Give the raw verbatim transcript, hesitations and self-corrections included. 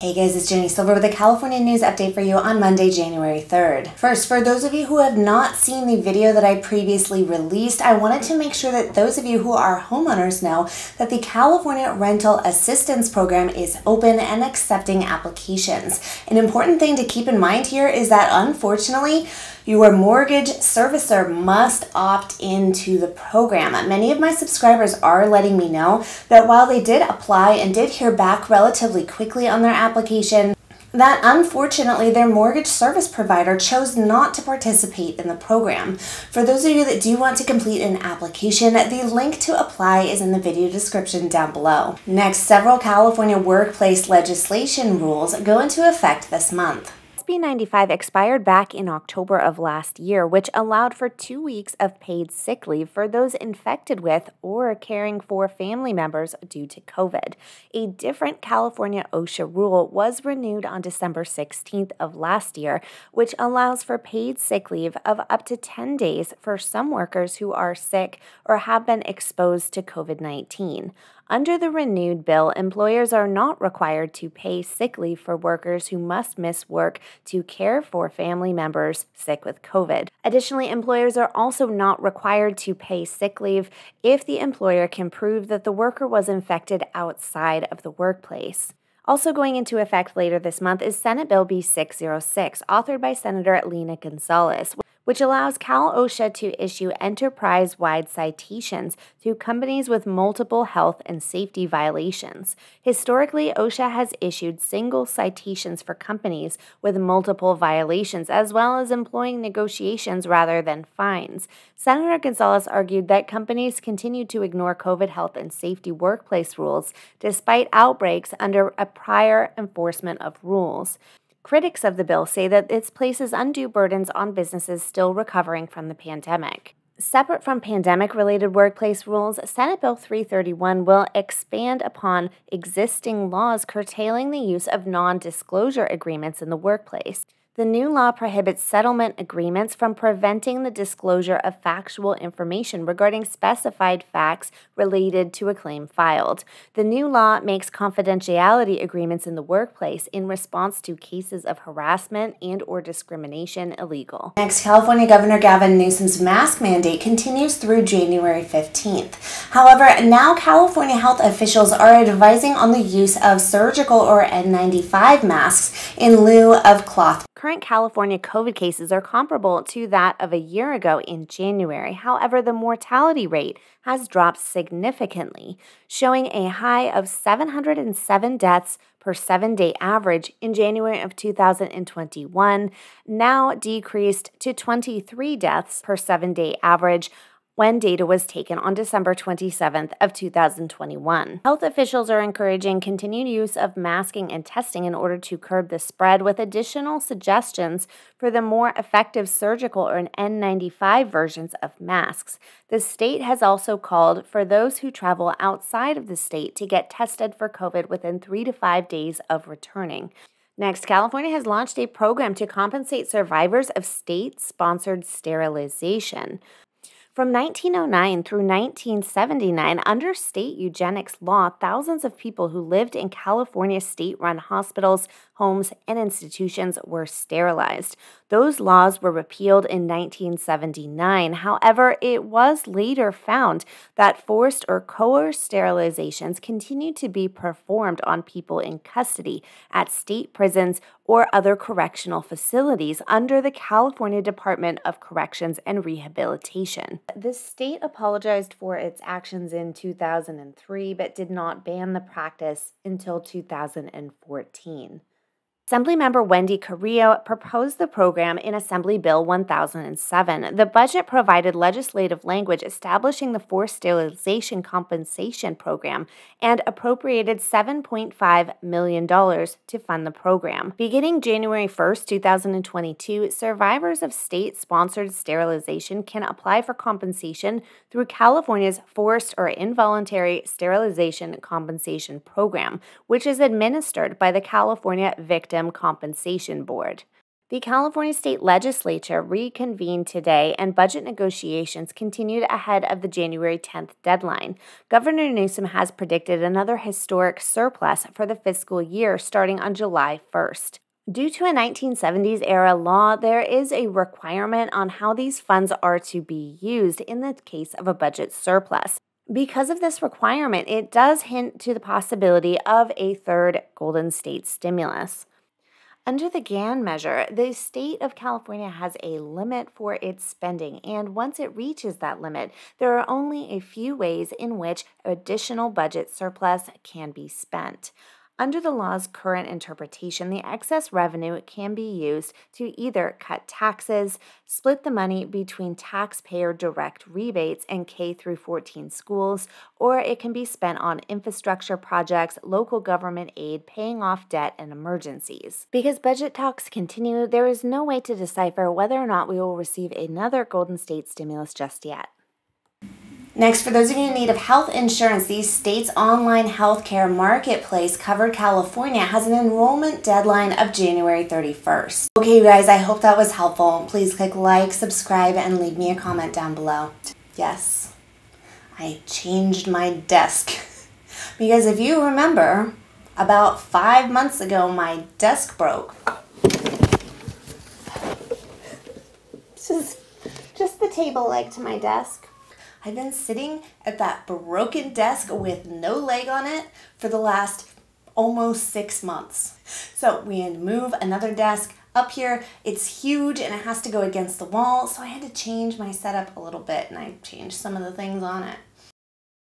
Hey guys, it's Jenny Silver with a California news update for you on Monday, January third. First, for those of you who have not seen the video that I previously released, I wanted to make sure that those of you who are homeowners know that the California Rental Assistance Program is open and accepting applications. An important thing to keep in mind here is that, unfortunately, your mortgage servicer must opt into the program. Many of my subscribers are letting me know that while they did apply and did hear back relatively quickly on their application, that unfortunately their mortgage service provider chose not to participate in the program. For those of you that do want to complete an application, the link to apply is in the video description down below. Next, several California workplace legislation rules go into effect this month. S B ninety-five expired back in October of last year, which allowed for two weeks of paid sick leave for those infected with or caring for family members due to COVID. A different California OSHA rule was renewed on December sixteenth of last year, which allows for paid sick leave of up to ten days for some workers who are sick or have been exposed to COVID nineteen. Under the renewed bill, employers are not required to pay sick leave for workers who must miss work to care for family members sick with COVID. Additionally, employers are also not required to pay sick leave if the employer can prove that the worker was infected outside of the workplace. Also going into effect later this month is Senate Bill B six oh six, authored by Senator Lena Gonzalez, which allows Cal OSHA to issue enterprise-wide citations to companies with multiple health and safety violations. Historically, OSHA has issued single citations for companies with multiple violations, as well as employing negotiations rather than fines. Senator Gonzalez argued that companies continue to ignore COVID health and safety workplace rules despite outbreaks under a prior enforcement of rules. Critics of the bill say that it places undue burdens on businesses still recovering from the pandemic. Separate from pandemic-related workplace rules, Senate Bill three thirty-one will expand upon existing laws curtailing the use of non-disclosure agreements in the workplace. The new law prohibits settlement agreements from preventing the disclosure of factual information regarding specified facts related to a claim filed. The new law makes confidentiality agreements in the workplace in response to cases of harassment and or discrimination illegal. Next, California Governor Gavin Newsom's mask mandate continues through January fifteenth. However, now California health officials are advising on the use of surgical or N ninety-five masks in lieu of cloth. Current California COVID cases are comparable to that of a year ago in January. However, the mortality rate has dropped significantly, showing a high of seven hundred seven deaths per seven-day average in January of two thousand twenty-one, now decreased to twenty-three deaths per seven-day average when data was taken on December twenty-seventh of two thousand twenty-one. Health officials are encouraging continued use of masking and testing in order to curb the spread, with additional suggestions for the more effective surgical or N ninety-five versions of masks. The state has also called for those who travel outside of the state to get tested for COVID within three to five days of returning. Next, California has launched a program to compensate survivors of state-sponsored sterilization. From nineteen oh nine through nineteen seventy-nine, under state eugenics law, thousands of people who lived in California state-run hospitals, homes, and institutions were sterilized. Those laws were repealed in nineteen seventy-nine. However, it was later found that forced or coerced sterilizations continued to be performed on people in custody at state prisons or other correctional facilities under the California Department of Corrections and Rehabilitation. The state apologized for its actions in two thousand three, but did not ban the practice until two thousand fourteen. Assemblymember Wendy Carrillo proposed the program in Assembly Bill ten oh seven. The budget provided legislative language establishing the forced sterilization compensation program and appropriated seven point five million dollars to fund the program. Beginning January first, two thousand twenty-two, survivors of state-sponsored sterilization can apply for compensation through California's Forced or Involuntary Sterilization Compensation Program, which is administered by the California Victim Compensation Board. The California State Legislature reconvened today and budget negotiations continued ahead of the January tenth deadline. Governor Newsom has predicted another historic surplus for the fiscal year starting on July first. Due to a nineteen seventies era law, there is a requirement on how these funds are to be used in the case of a budget surplus. Because of this requirement, it does hint to the possibility of a third Golden State stimulus. Under the G A N measure, the state of California has a limit for its spending, and once it reaches that limit, there are only a few ways in which additional budget surplus can be spent. Under the law's current interpretation, the excess revenue can be used to either cut taxes, split the money between taxpayer direct rebates and K through fourteen schools, or it can be spent on infrastructure projects, local government aid, paying off debt, and emergencies. Because budget talks continue, there is no way to decipher whether or not we will receive another Golden State stimulus just yet. Next, for those of you in need of health insurance, the state's online healthcare marketplace, Covered California, has an enrollment deadline of January thirty-first. Okay, you guys, I hope that was helpful. Please click like, subscribe, and leave me a comment down below. Yes, I changed my desk. Because if you remember, about five months ago, my desk broke. Just, just the table leg to my desk. I've been sitting at that broken desk with no leg on it for the last almost six months. So we had to move another desk up here. It's huge and it has to go against the wall. So I had to change my setup a little bit and I changed some of the things on it.